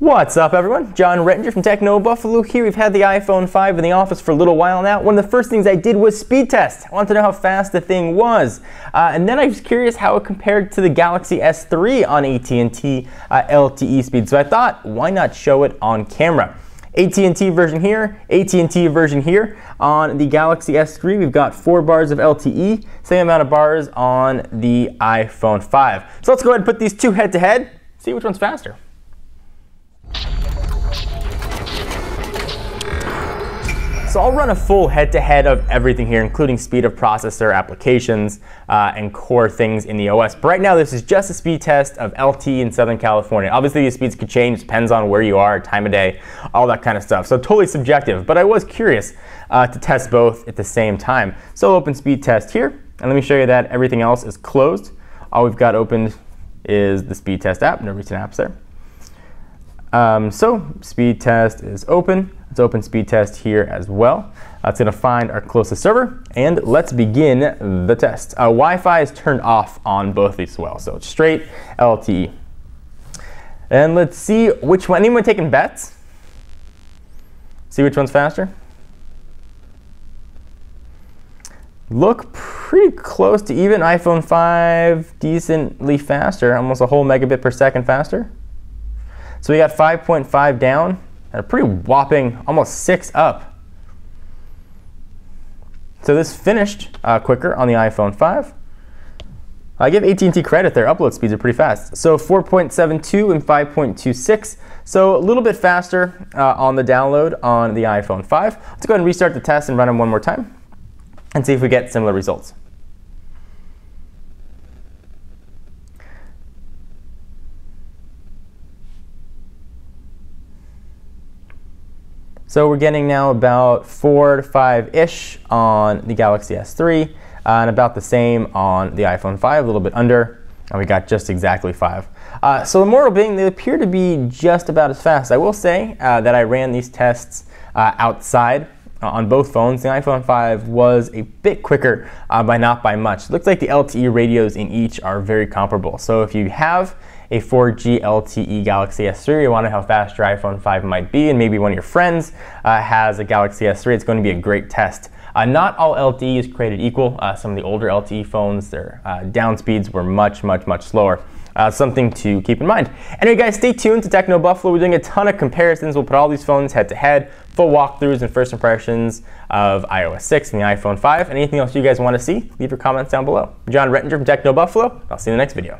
What's up everyone, Jon Rettinger from TechnoBuffalo here. We've had the iPhone 5 in the office for a little while now. One of the first things I did was speed test. I wanted to know how fast the thing was. And then I was curious how it compared to the Galaxy S III on AT&T LTE speed. So I thought, why not show it on camera? AT&T version here, AT&T version here. On the Galaxy S III, we've got 4 bars of LTE, same amount of bars on the iPhone 5. So let's go ahead and put these two head to head, see which one's faster. So I'll run a full head-to-head of everything here, including speed of processor, applications, and core things in the OS. But right now, this is just a speed test of LTE in Southern California. Obviously, these speeds could change. Depends on where you are, time of day, all that kind of stuff. So totally subjective. But I was curious to test both at the same time. So open speed test here. And let me show you that everything else is closed. All we've got opened is the speed test app. No recent apps there. So speed test is open. Let's open speed test here as well. It's going to find our closest server, and let's begin the test. Wi-Fi is turned off on both these as well, so it's straight LTE. And let's see which one. Anyone taking bets? See which one's faster? Look pretty close to even. iPhone 5 decently faster, almost a whole megabit per second faster. So we got 5.5 down and a pretty whopping almost 6 up. So this finished quicker on the iPhone 5. I give AT&T credit, their upload speeds are pretty fast. So 4.72 and 5.26. So a little bit faster on the download on the iPhone 5. Let's go ahead and restart the test and run them one more time and see if we get similar results. So we're getting now about 4 to 5-ish on the Galaxy S III, and about the same on the iPhone 5, a little bit under, and we got just exactly 5. So the moral being, they appear to be just about as fast. I will say that I ran these tests outside on both phones. The iPhone 5 was a bit quicker, by not by much. It looks like the LTE radios in each are very comparable. So if you have a 4G LTE Galaxy S III, you want to know how fast your iPhone 5 might be, and maybe one of your friends has a Galaxy S III, it's going to be a great test. Not all LTE is created equal. Some of the older LTE phones, their down speeds were much slower. Something to keep in mind. Anyway guys, stay tuned to TechnoBuffalo. We're doing a ton of comparisons. We'll put all these phones head to head, full walkthroughs and first impressions of iOS 6 and the iPhone 5. Anything else you guys want to see, leave your comments down below. Jon Rettinger from TechnoBuffalo. I'll see you in the next video.